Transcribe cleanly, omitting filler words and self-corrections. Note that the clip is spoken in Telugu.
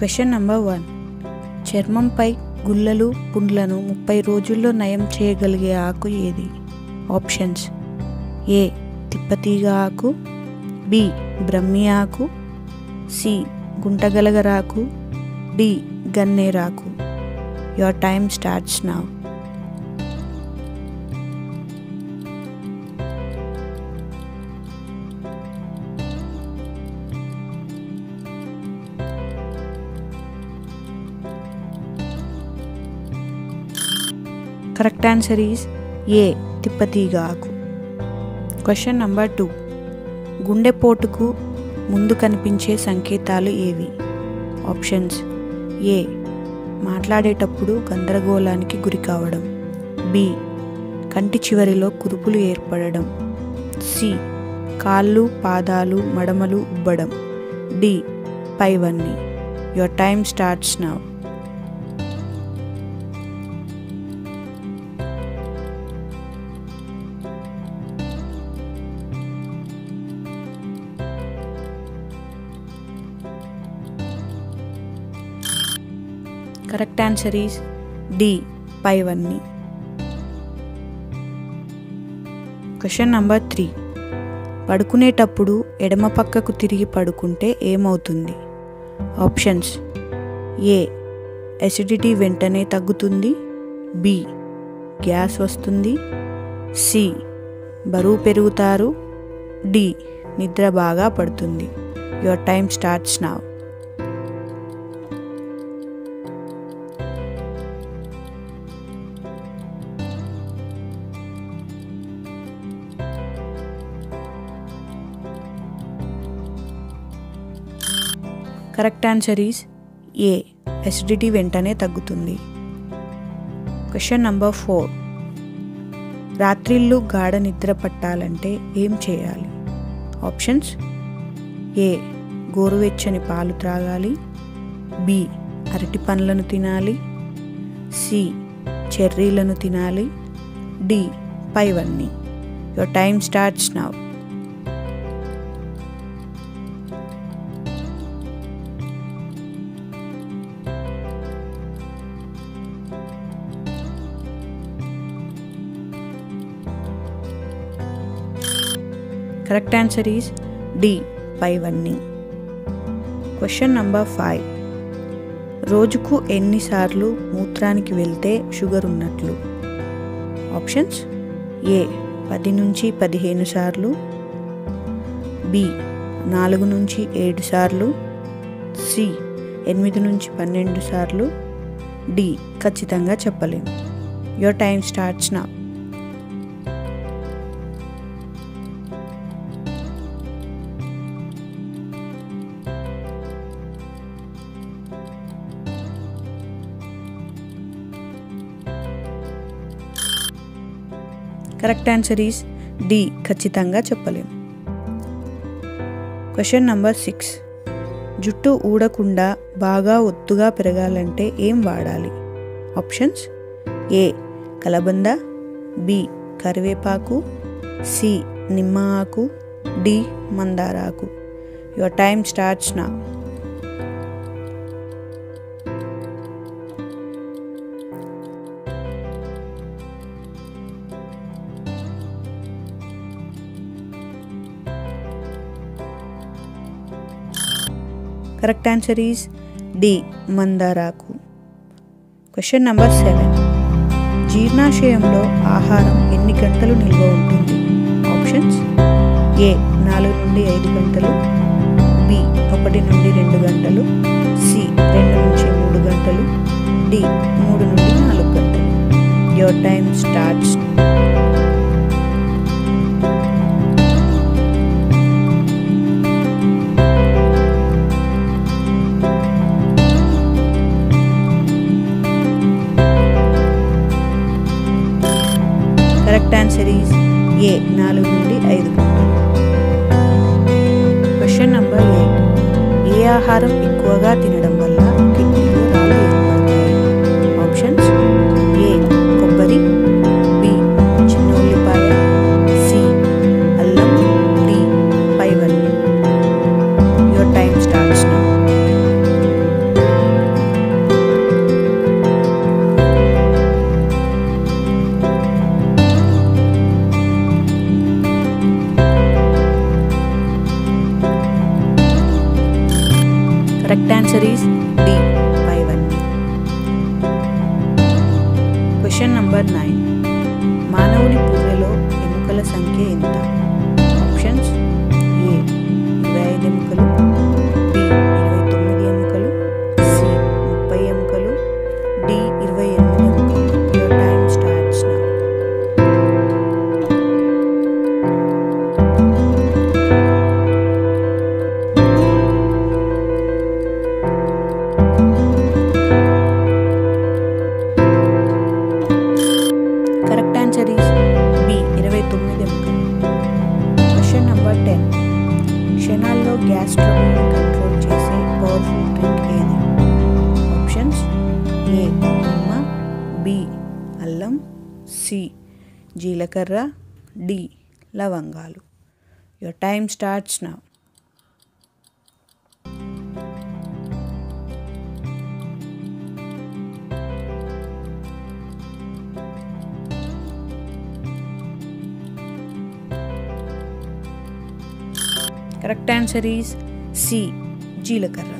Question number 1. చర్మంపై గుల్లలు పుండ్లను 30 రోజుల్లో నయం చేయగలిగే ఆకు ఏది? ఆప్షన్స్: ఏ తిప్పతీగ ఆకు, బి బ్రహ్మి ఆకు, సి గుంటగలగరాకు, డి గన్నేరాకు. Your time starts now. Correct answer is A. తిప్పతీగ ఆకు. Question number 2. గుండెపోటుకు ముందు కనిపించే సంకేతాలు ఏవి? Options: A. మాట్లాడేటప్పుడు గందరగోళానికి గురి కావడం, B. కంటి చివరిలో కురుపులు ఏర్పడడం, C. కాళ్ళు పాదాలు మడమలు ఉబ్బడం, D. పైవన్నీ. Your time starts now. Correct answer is D. పైవన్నీ. Question number 3. పడుకునేటప్పుడు ఎడమ పక్కకు తిరిగి పడుకుంటే ఏమవుతుంది? Options: A. అసిడిటీ వెంటనే తగ్గుతుంది, B. గ్యాస్ వస్తుంది, C. బరువు పెరుగుతారు, D. నిద్ర బాగా పడుతుంది. Your time starts now. Correct answer is A. Acidity వెంటనే తగ్గుతుంది. Question number 4. రాత్రిళ్ళు గాఢ నిద్ర పట్టాలంటే ఏం చేయాలి? Options: A. గోరువెచ్చని పాలు త్రాగాలి, B. అరటి పండ్లను తినాలి, C. చెర్రీలను తినాలి, D. పైవన్నీ. Your time starts now. Correct answer is D. పైవన్నీ. Question number 5. రోజుకు ఎన్నిసార్లు మూత్రానికి వెళ్తే షుగర్ ఉన్నట్లు? Options: A. 10 నుంచి 15 సార్లు, B. 4 నుంచి 7 సార్లు, C. 8 నుంచి 12 సార్లు, D. ఖచ్చితంగా చెప్పలేము. Your time starts now. Correct answer is D. ఖచ్చితంగా చెప్పలేము. Question number 6. జుట్టు ఊడకుండా బాగా ఒత్తుగా పెరగాలంటే ఏం వాడాలి? Options: A. కలబంద, B. కరివేపాకు, C. నిమ్మ ఆకు, D. మందార ఆకు. Your time starts now. Correct answer is D. మందారాకు. Question number 7. జీర్ణాశయంలో ఆహారం ఎన్ని గంటలు నిల్వ ఉంటుంది? Options: A. 4 నుండి 5 గంటలు, B. 1 నుండి 2 గంటలు, C. 2 నుంచి 3 గంటలు, D. 3 నుండి 4 గంటలు. Your time starts. Answer is A. 4 నుండి 5 గంటలు. Question number 8. ఏ ఆహారం ఎక్కువగా తినడం వల్ల కిడ్నీలో రాళ్ళు ఏర్పడతాయి? Options: A. కొబ్బరి, B. చిన్న ఉల్లిపాయ, C. అల్లం, D. పైవన్నీ. Your time starts now. Correct answer is D, by 1. Question number 9. మానవుని పుర్రెలో ఎముకల సంఖ్య ఎంత? ఆప్షన్స్ A 25 ఎముకలు, B 29 ఎముకలు, C 30 ఎముకలు, D 28 ఎముకలు. Your time starts now. क्षणाల్లో గ్యాస్ ట్రబుల్ని కంట్రోల్ చేసే పవర్ఫుల్ డ్రింక్ ఏది? ఆప్షన్స్ A నిమ్మ, B అల్లం, C జీలకర్ర, D లవంగాలు. Your time starts now. Correct answer is C, jeelakarra.